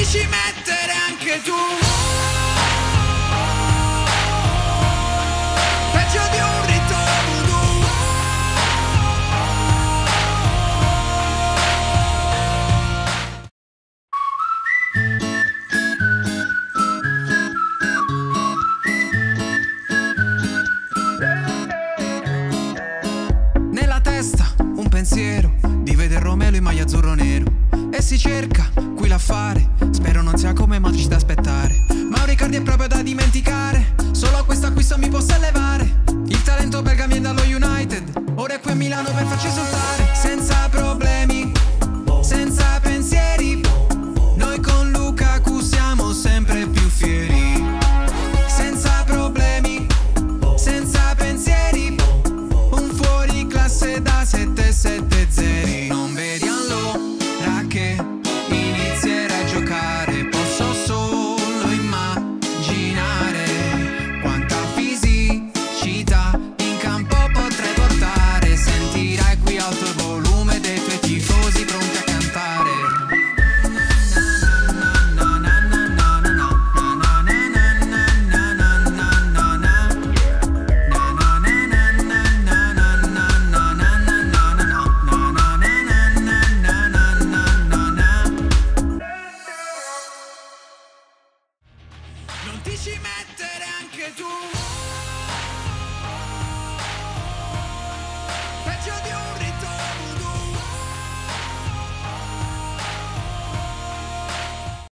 ti ci mettere anche tu. Peggio di un rito voodoo. Nella testa un pensiero di vedere Romelu in maglia azzurro nero. E si cerca qui l'affare, spero non sia come Matrix da aspettare. Ma Riccardi è proprio da dimenticare, solo questo acquisto mi possa elevare. Il talento belga mi è dallo United, ora è qui a Milano per farci esultare. Senza problemi, senza pensieri, noi con Lukaku siamo sempre più fieri. Senza problemi, senza pensieri, un fuori classe da 770. Non vediamo che inizierai a giocare, posso solo immaginare quanta fisicità in campo potrei portare. Sentirai qui alto il volume dei tuoi tifosi pronti a cantare. Non ti ci mettere anche tu.